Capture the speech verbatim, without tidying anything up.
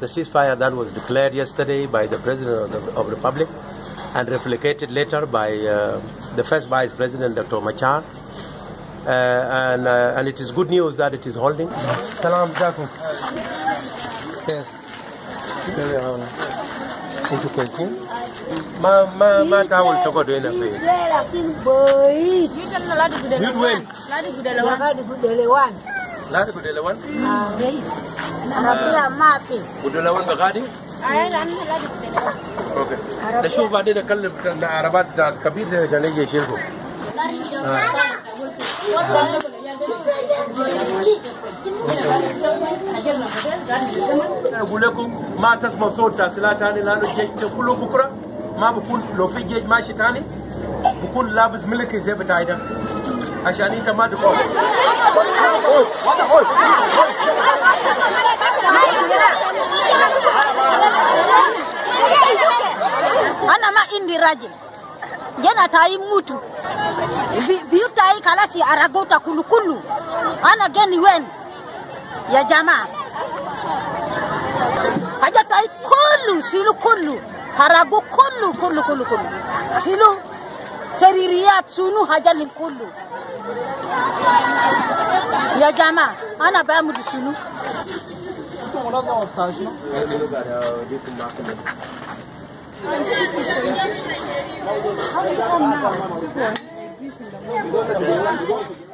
the ceasefire that was declared yesterday by the President of the, of the Republic and replicated later by uh, the first Vice President, Doctor Machar. Uh, and, uh, and it is good news that it is holding. Salam alaikum. Yes. Into Kenya. Ma ma ma tawul toko doina pe. أقول لكم ما تسمع صوت تسلات تاني لأنه جيت كله بكرة ما بكون لو في جيت ماشي تاني بكون لابس ملك زي بتاعنا عشان أنت ما تقول. أنا ما عندي راجل. Jana tai mutu biuta hii kalasi aragota kulukulu ana geni wen ya jamaa haja tai kulu silu kulu harago kulu kulu kulu kulu silu teriria sunu haja ni kulu ya jamaa ana ba mudu sunu How do you come now?